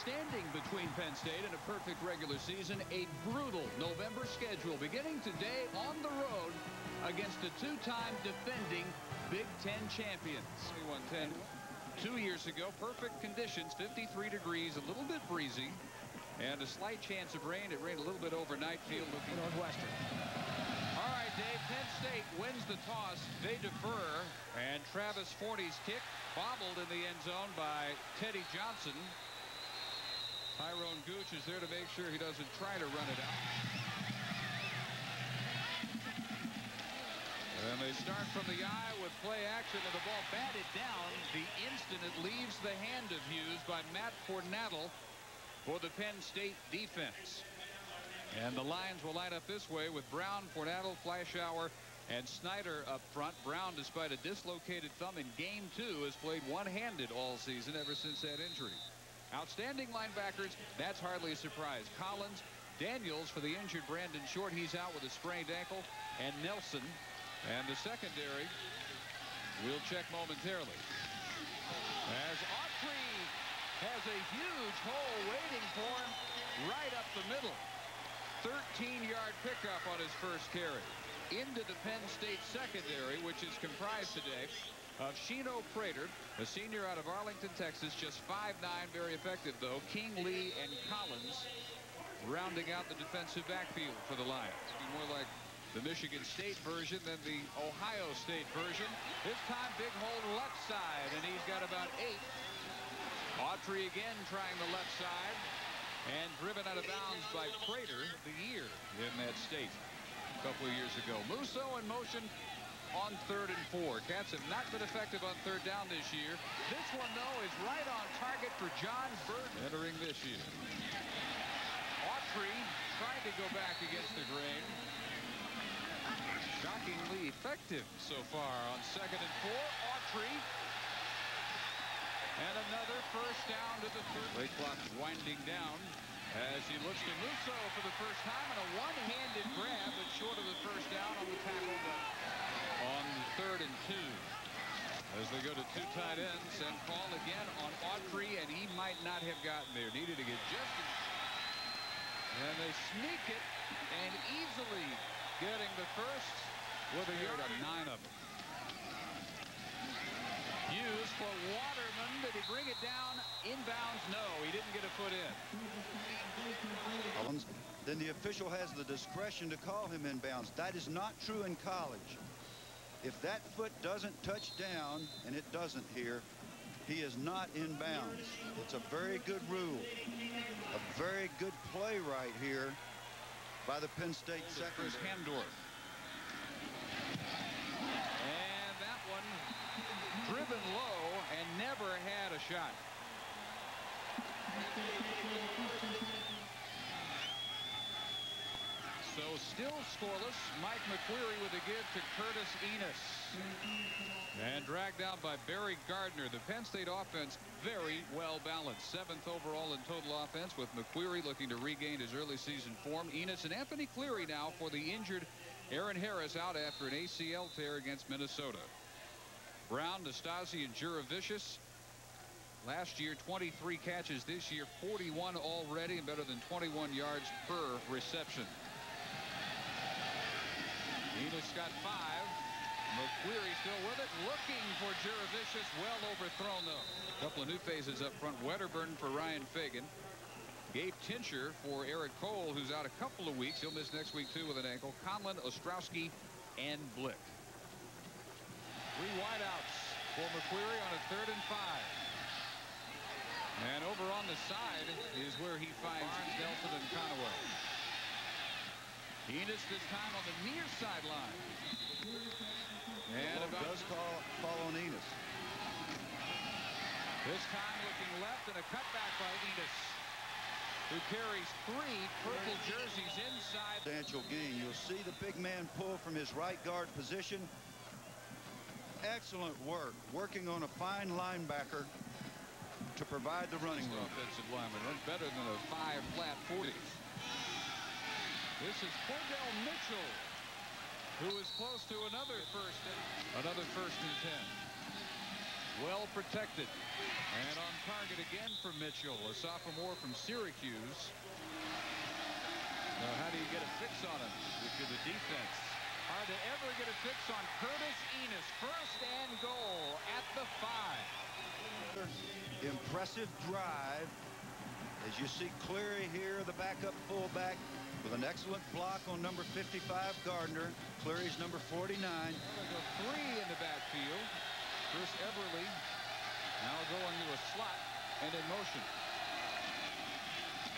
standing between Penn State and a perfect regular season, a brutal November schedule beginning today on the road against the two-time defending Big Ten champions. 21-10. 2 years ago, perfect conditions, 53 degrees, a little bit breezy, and a slight chance of rain. It rained a little bit overnight. Field looking Northwestern. All right, Dave, Penn State wins the toss. They defer, and Travis Forty's kick bobbled in the end zone by Teddy Johnson. Tyrone Gooch is there to make sure he doesn't try to run it out. And they start from the eye with play action, and the ball batted down the instant it leaves the hand of Hughes by Matt Fornatal for the Penn State defense. And the Lions will line up this way with Brown, Fornatal, Flashour, and Snyder up front. Brown, despite a dislocated thumb in game two, has played one-handed all season ever since that injury. Outstanding linebackers, that's hardly a surprise. Collins, Daniels for the injured Brandon Short, he's out with a sprained ankle, and Nelson. And the secondary will check momentarily, as Autry has a huge hole waiting for him right up the middle. 13-yard pickup on his first carry into the Penn State secondary, which is comprised today of Shino Prater, a senior out of Arlington, Texas, just 5'9", very effective though. King Lee and Collins rounding out the defensive backfield for the Lions. More like the Michigan State version than the Ohio State version. This time, big hole left side, and he's got about 8. Autry again trying the left side, and driven out of bounds by Prater, the year in that state a couple of years ago. Musso in motion on 3rd and 4. Cats have not been effective on 3rd down this year. This one, though, is right on target for John Burton entering this year. Autry trying to go back against the grain. Shockingly effective so far on 2nd and 4. Autry, and another first down to the 3rd. The clock winding down as he looks to Musso for the first time, and a one-handed grab, but short of the first down on the tackle on 3rd and 2. As they go to two tight ends and call again on Autry, and he might not have gotten there. Needed to get just. And they sneak it, and easily getting the first with a yard of 9 of them. Hughes for Waterman. Did he bring it down? Inbounds? No, he didn't get a foot in. Collins. Then the official has the discretion to call him inbounds. That is not true in college. If that foot doesn't touch down, and it doesn't here, he is not inbounds. It's a very good rule. A very good play right here by the Penn State secondary. And that one driven low and never had a shot. So still scoreless, Mike McQueary with a give to Curtis Enis. And dragged out by Barry Gardner. The Penn State offense very well balanced. 7th overall in total offense, with McQueary looking to regain his early season form. Enis and Anthony Cleary now for the injured Aaron Harris, out after an ACL tear against Minnesota. Brown, Nastasi, and Jurevicius. Last year, 23 catches. This year, 41 already, and better than 21 yards per reception. Enis got 5. McQueary still with it, looking for Jurevicius. Well overthrown, though. A couple of new faces up front. Wedderburn for Ryan Fagan. Gabe Tincher for Eric Cole, who's out a couple of weeks. He'll miss next week, too, with an ankle. Conlon, Ostrowski, and Blick. 3 wideouts for McQueary on a 3rd and 5. And over on the side is where he finds Barnes, Nelson, and Conaway. Enis this time on the near sideline. And does call on Enis. This time looking left, and a cutback by Enis, who carries 3 purple jerseys inside. Substantial gain. You'll see the big man pull from his right guard position. Excellent work, working on a fine linebacker to provide the running room. Offensive lineman, that's better than a 5 flat 40. This is Cordell Mitchell, who is close to another first and 10. well protected. And on target again for Mitchell, a sophomore from Syracuse. Now, how do you get a fix on him? Which is the defense. Hard to ever get a fix on Curtis Enis. First and goal at the 5. Impressive drive. As you see Cleary here, the backup fullback, with an excellent block on number 55, Gardner. Cleary's number 49. There's a 3 in the backfield. First Everly. Now going to a slot and in motion.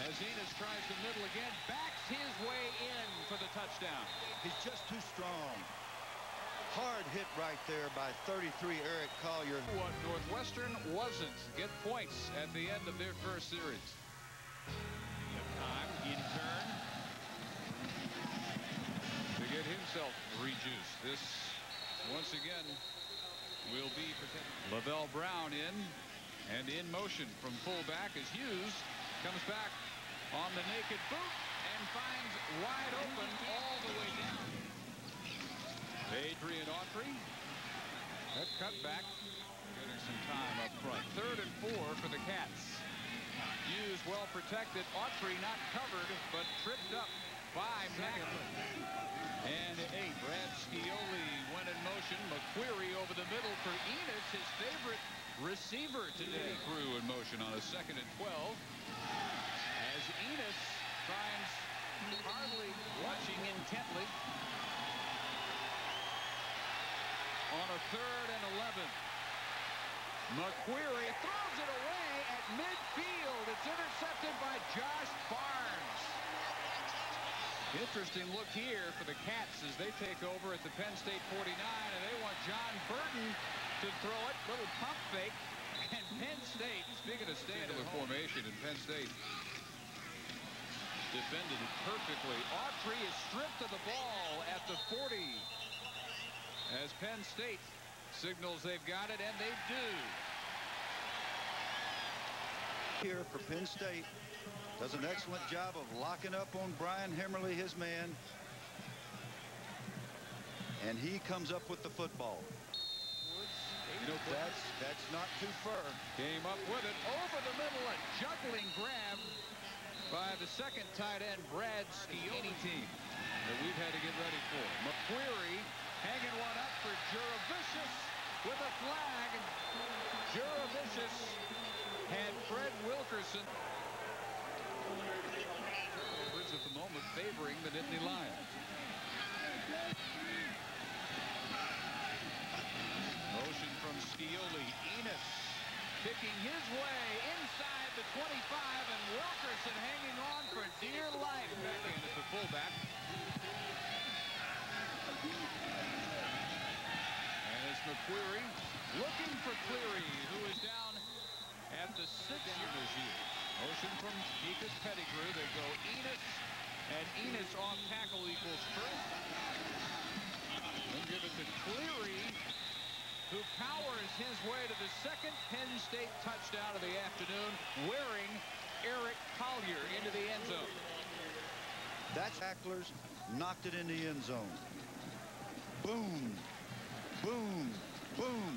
As Enis tries the middle again, backs his way in for the touchdown. He's just too strong. Hard hit right there by 33 Eric Collier. What Northwestern wasn't, get points at the end of their first series. Time in turn to get himself rejuiced. This once again will be protected. Lavelle Brown in and in motion from fullback as Hughes comes back on the naked boot and finds wide open all the way down. Adrian Autry. That cutback getting some time up front. 3rd and 4 for the Cats. Hughes well protected. Autry not covered but tripped up by McQueary. And 8. Brad Scioli went in motion. McQueary over the middle for Enis. His favorite receiver today grew in motion on a 2nd and 12. As Enis finds Hartle watching intently. On a 3rd and 11. McQueary throws it away at midfield. It's intercepted by Josh Barnes. Interesting look here for the Cats as they take over at the Penn State 49, and they want John Burton to throw it. Little pump fake. And Penn State, speaking of standard formation in Penn State, defended it perfectly. Autry is stripped of the ball at the 40. As Penn State signals they've got it, and they do. Here for Penn State does an excellent job of locking up on Brian Hemmerly, his man. And he comes up with the football. You know, that's not too far. Came up with it over the middle, a juggling grab by the 2nd tight end, Brad Scioli team that we've had to get ready for. McQueary hanging one up for Jurevicius with a flag. Jurevicius had Fred Wilkerson. Words at the moment favoring the Nittany Lions. Motion from Scioli. Enis picking his way inside the 25, and Wilkerson hanging on for dear life. Back in at the fullback. McQueary looking for Cleary, who is down at the 6 yard line. Motion from Deacus Pettigrew. They go Enis, and Enis on tackle equals first. They'll give it to Cleary, who powers his way to the 2nd Penn State touchdown of the afternoon, wearing Eric Collier into the end zone. That's tacklers knocked it in the end zone. Boom. Boom, boom.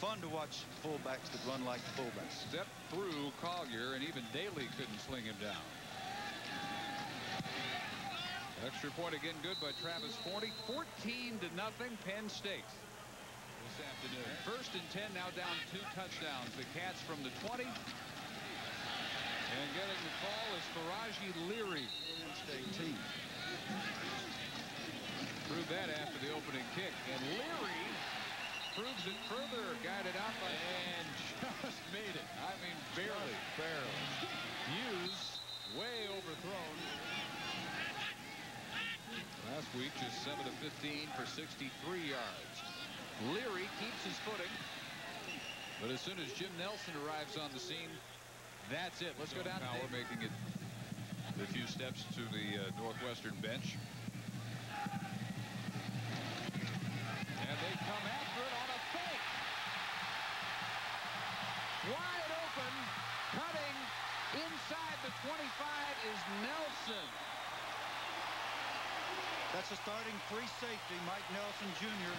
Fun to watch fullbacks that run like fullbacks. Step through Collier, and even Daly couldn't sling him down. Extra point again, good by Travis Forty. 14-0 Penn State this afternoon. 1st and 10, now down 2 touchdowns. The Cats from the 20. And getting the call is Faraji Leary. Penn State team. Proved that after the opening kick, and Leary proves it further, guided out by and just made it. I mean, barely. Hughes way overthrown. Last week, just 7 of 15 for 63 yards. Leary keeps his footing, but as soon as Jim Nelson arrives on the scene, that's it. Let's go down. Power making it a few steps to the Northwestern bench. And they come after it on a fake. Wide open, cutting inside the 25 is Nelson. That's a starting free safety, Mike Nelson Jr.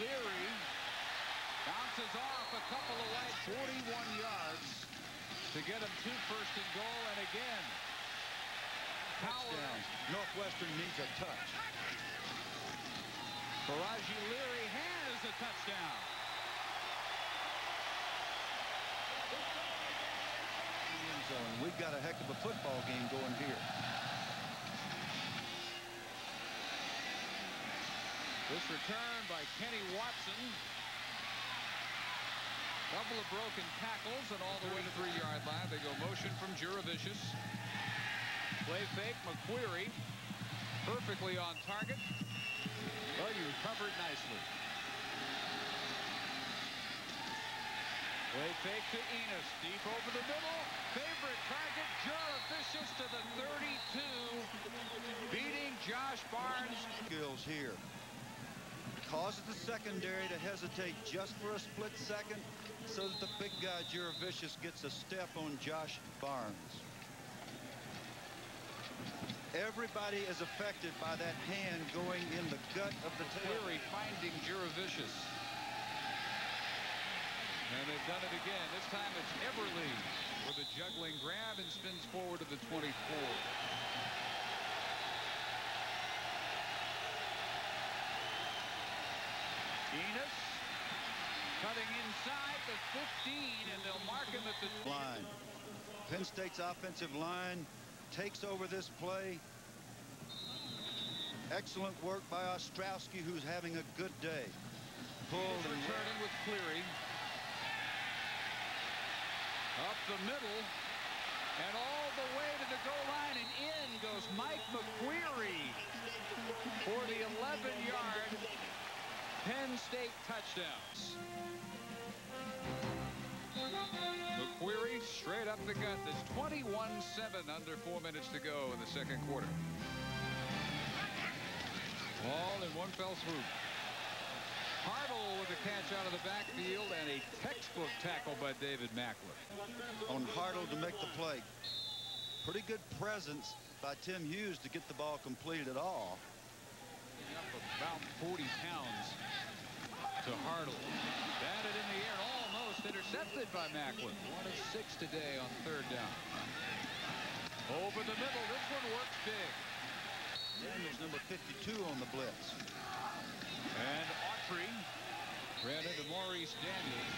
Leary bounces off a couple of wide, 41 yards to get him to first and goal. And again, touchdown. Northwestern needs a touch. Faraji Leary has a touchdown. We've got a heck of a football game going here. This return by Kenny Watson. Couple of broken tackles and all the way to 3-yard line. They go motion from Jurevicius. Play fake, McQueary. Perfectly on target. Well, you covered nicely. Play fake to Enis. Deep over the middle. Favorite target, Jurevicius to the 32. Beating Josh Barnes. Skills here. Causes the secondary to hesitate just for a split second so that the big guy Jurevicius gets a step on Josh Barnes. Everybody is affected by that hand going in the gut of the tail. Cleary finding Jurevicius. And they've done it again. This time it's Everly with a juggling grab and spins forward to the 24. Enis cutting inside the 15, and they'll mark him at the line. Penn State's offensive line takes over this play. Excellent work by Ostrowski, who's having a good day. Pulled and returning with Cleary. Up the middle and all the way to the goal line, and in goes Mike McQueary for the 11-yard Penn State touchdowns. McQueary straight up the gut. There's 21-7 under 4 minutes to go in the second quarter. All in one fell swoop. Hartle with a catch out of the backfield and a textbook tackle by David Macklin. On Hartle to make the play. Pretty good presence by Tim Hughes to get the ball completed at all. Up about 40 pounds to Hartle. Batted in the air, almost intercepted by Macklin. 1 of 6 today on third down. Over the middle, this one works big. Daniels number 52 on the blitz. And Autry ran into Maurice Daniels.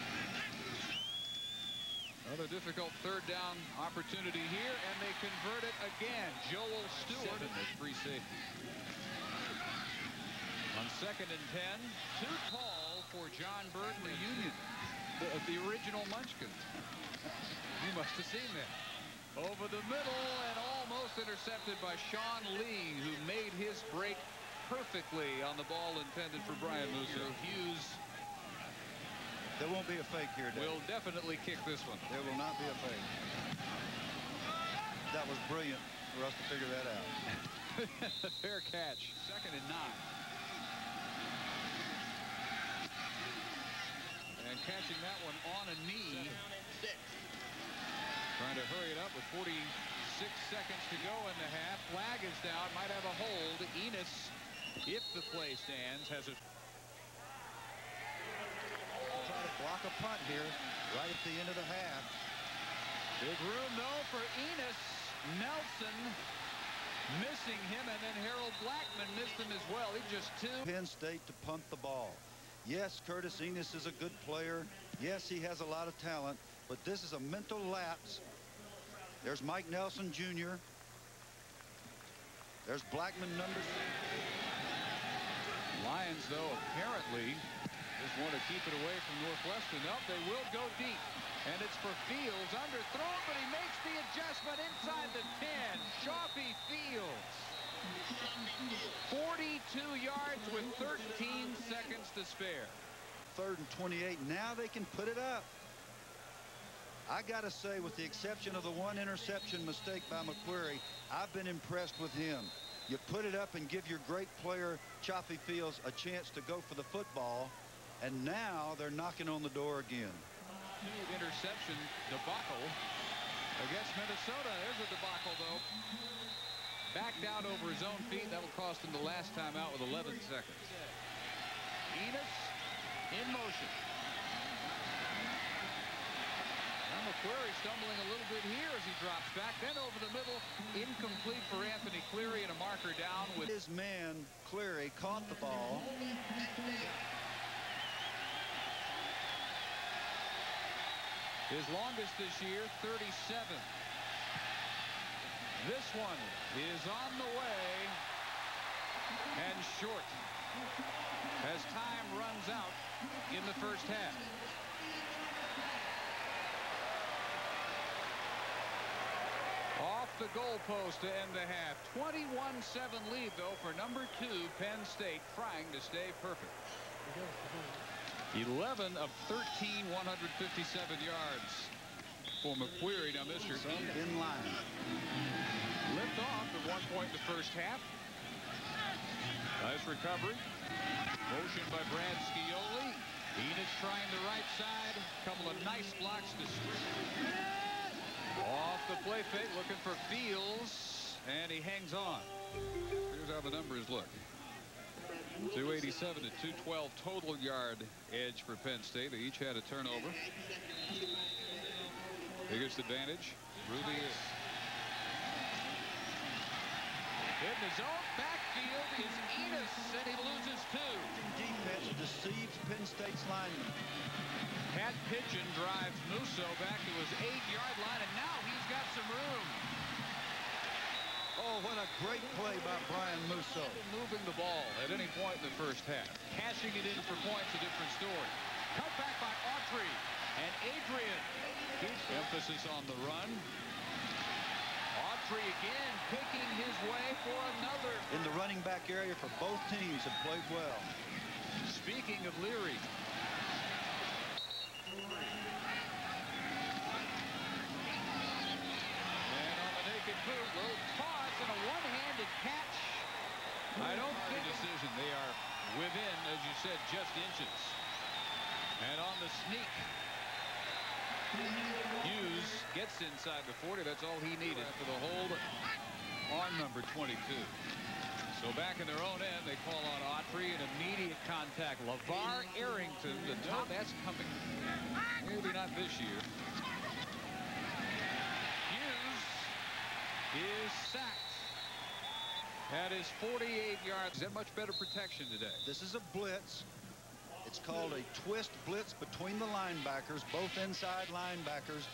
Another difficult third down opportunity here, and they convert it again. Joel Stewart in the free safety. On second and 10, too tall for John Burton, the Union, the original Munchkin. You must have seen that. Over the middle and almost intercepted by Sean Lee, who made his break perfectly on the ball intended for Brian Musso. Hughes. There won't be a fake here, Dave. We'll definitely kick this one. There will not be a fake. That was brilliant for us to figure that out. Fair catch. Second and 9. And catching that one on a knee. Trying to hurry it up with 46 seconds to go in the half. Flag is down, might have a hold. Enis, if the play stands, has a... Try to block a punt here right at the end of the half. Big room, though, for Enis. Nelson missing him, and then Harold Blackmon missed him as well. He just two. Penn State to punt the ball. Yes, Curtis Enis is a good player. Yes, he has a lot of talent, but this is a mental lapse. There's Mike Nelson Jr. There's Blackmon number 6. Lions, though, apparently just want to keep it away from Northwestern. Nope, they will go deep. And it's for Fields, underthrown, but he makes the adjustment inside the 10. Chafie Fields. 42 yards with 13 seconds to spare. Third and 28. Now they can put it up. I gotta say, with the exception of the one interception mistake by McQueary, I've been impressed with him. You put it up and give your great player Chafie Fields a chance to go for the football, and now they're knocking on the door again. Interception debacle against Minnesota. There's a debacle, though. Backed out over his own feet. That'll cost him the last time out with 11 seconds. Enis in motion. And McQueary stumbling a little bit here as he drops back. Then over the middle, incomplete for Anthony Cleary, and a marker down with his man. Cleary caught the ball. His longest this year, 37. This one is on the way and short as time runs out in the first half. Off the goalpost to end the half. 21-7 lead, though, for number 2, Penn State, trying to stay perfect. 11 of 13, 157 yards for McQueary. Now, Mr. in line. Lift off at one point in the first half. Nice recovery. Motion by Brad Scioli. Enis trying the right side. Couple of nice blocks to strip. Off the play fake, looking for Fields, and he hangs on. Here's how the numbers look. 287 to 212 total yard edge for Penn State. They each had a turnover. Biggest advantage, Ruby is. In the zone, backfield is Enis, and he loses 2. Defense deceives Penn State's lineman. Pat Pidgeon drives Musso back to his 8-yard line, and now he's got some room. Oh, what a great play by Brian Musso. Moving the ball at any point in the first half. Cashing it in for points, a different story. Cut back by Autry and Adrian. Emphasis on the run. Autry again picking his way for another. In the running back area for both teams have played well. Speaking of Leary. And on the naked boot, little toss and a one-handed catch. I don't think decision. They are within, as you said, just inches. And on the sneak, Hughes gets inside the 40. That's all he needed for the hold on number 22. So back in their own end, they call on Autry, and immediate contact. LeVar Arrington, the top. That's coming. Maybe not this year. Hughes is sacked at his 48 yards. Is that much better protection today? This is a blitz. It's called a twist blitz between the linebackers, both inside linebackers.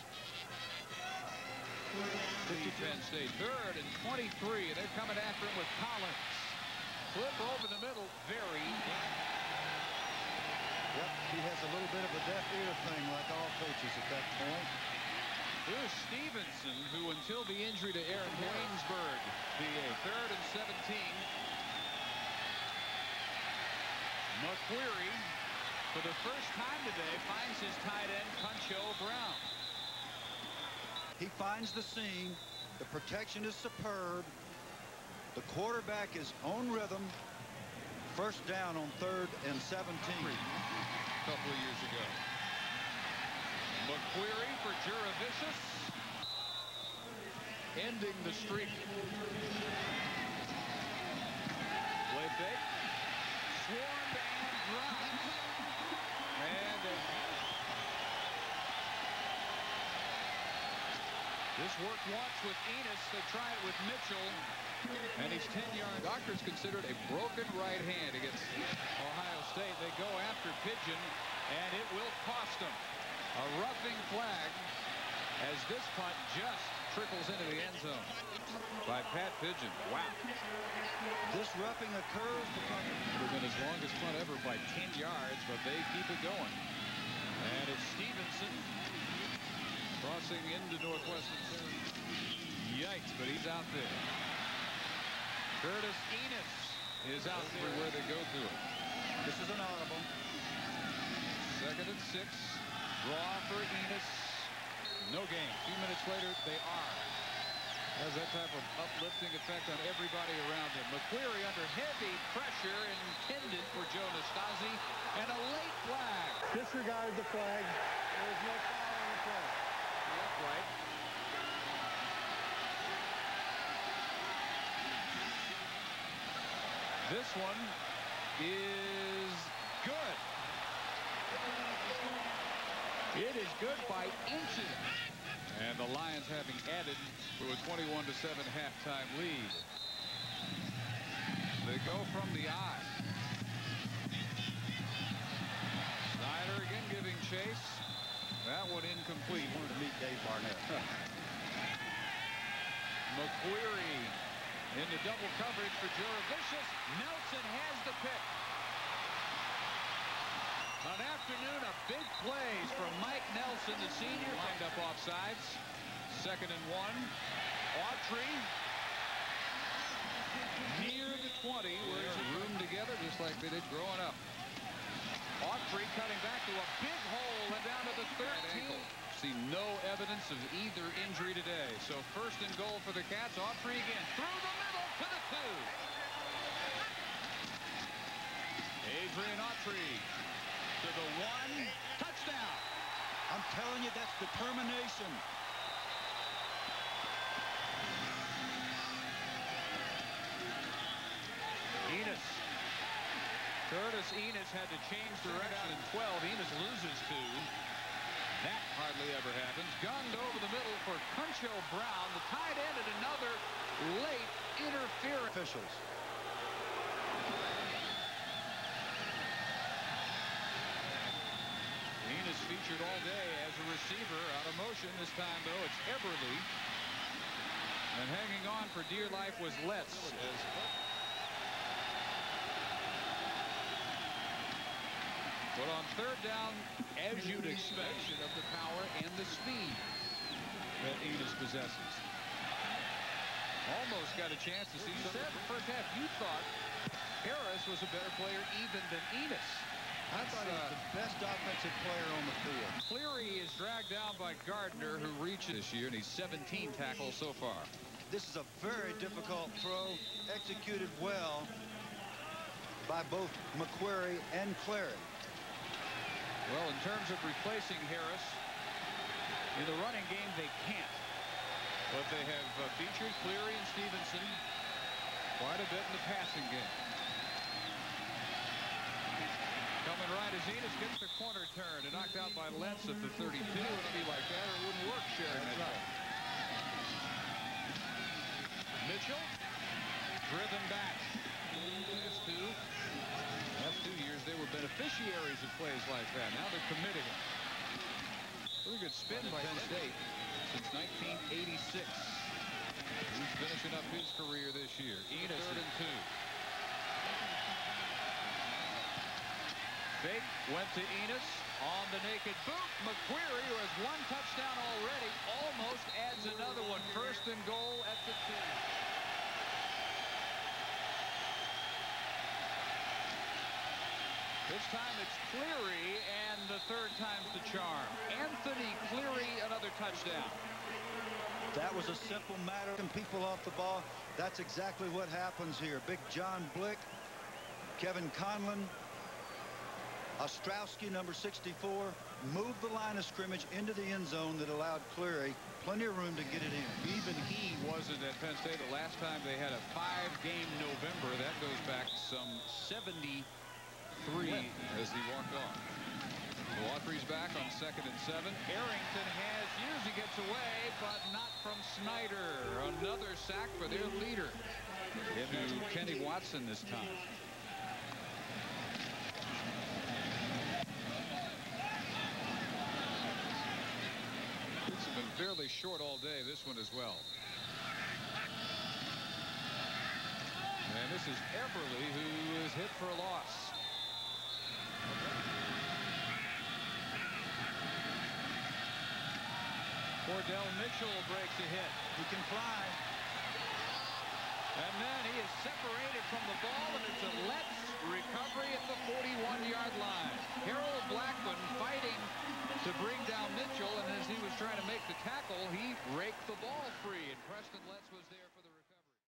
50 Penn State, 3rd and 23, and they're coming after him with Collins. Flip over the middle, very. Yep, he has a little bit of a deaf ear thing like all coaches at that point. Here's Stevenson, who until the injury to Aaron Waynesburg, the 3rd and 17. McQueary, for the first time today, finds his tight end, Concho Brown. He finds the seam. The protection is superb. The quarterback is on rhythm. First down on 3rd and 17. A couple of years ago. McQueary for Jurevicius. Ending the streak. Play fake. Swarmed and dropped. And this worked once with Enis. They tried it with Mitchell, and he's 10 yards. Doctors considered a broken right hand against Ohio State. They go after Pidgeon, and it will cost them. A roughing flag as this punt just trickles into the end zone by Pat Pidgeon. Wow. This roughing occurs because it would have been his longest punt ever by 10 yards, but they keep it going. And it's Stevenson. Crossing into Northwestern. Yikes, but he's out there. Curtis Enis is out there where they go to it. This is an audible. 2nd and 6. Draw for Enis. No gain. A few minutes later, they are. Has that type of uplifting effect on everybody around him. McQueary under heavy pressure, intended for Joe Nastasi, and a late flag. Disregard the flag. There's no foul on the flag. Right. This one is good. It is good by inches. And the Lions having added to a 21-7 halftime lead. They go from the eye. Snyder again giving chase. That one incomplete. He wanted to meet Dave Barnett. McQueary in the double coverage for Jurevicius. Nelson has the pick. An afternoon of big plays from Mike Nelson, the senior. Lined up offsides. Second and one. Autry. Near the 20, where it's roomed together just like they did growing up. Autry cutting back to a big hole and down to the 13. See no evidence of either injury today. So first and goal for the Cats. Autry again through the middle to the 2. Adrian Autry to the 1. Touchdown. I'm telling you, that's determination. Enis. Curtis Enis had to change direction in 12. Enis loses 2. That hardly ever happens. Gunned over the middle for Concho Brown. The tight end and another late interference. Officials. Enis featured all day as a receiver. Out of motion this time, though. It's Everly. And hanging on for dear life was Letts. But on third down, as you'd expect, of the power and the speed that Enis possesses. Almost got a chance to see something. In the first half, you thought Harris was a better player even than Enis. I thought he was the best offensive player on the field. Cleary is dragged down by Gardner, who reaches this year, and he's 17 tackles so far. This is a very difficult throw, executed well by both McQueary and Cleary. Well, in terms of replacing Harris, in the running game, they can't. But they have featured Cleary and Stevenson quite a bit in the passing game. Coming right as Enis gets the corner turn and knocked out by Letts at the 32. It would be like that, or it wouldn't work, Sharon. That's right. Mitchell, driven back. That's 2. Last 2 years, they were beneficiaries of plays like that. Now they're committing it. Pretty good spin by Penn State since 1986. He's finishing up his career this year. Enis, 3rd and 2. Fake went to Enis on the naked boot. McQueary, who has 1 touchdown already, almost adds another one. 1st and goal at the 2. This time it's Cleary, and the third time's the charm. Anthony Cleary, another touchdown. That was a simple matter. People off the ball. That's exactly what happens here. Big John Blick, Kevin Conlon, Ostrowski, number 64, moved the line of scrimmage into the end zone that allowed Cleary plenty of room to get it in. Even he wasn't at Penn State the last time they had a 5-game November. That goes back some 73 as he walked off. Autry's back on 2nd and 7. Harrington has years. He gets away, but not from Snyder. Another sack for their leader. Into Kenny Watson this time. This has been fairly short all day. This one as well. And this is Everly, who is hit for a loss. Cordell Mitchell breaks a hit. He can fly. And then he is separated from the ball, and it's a Letts recovery at the 41-yard line.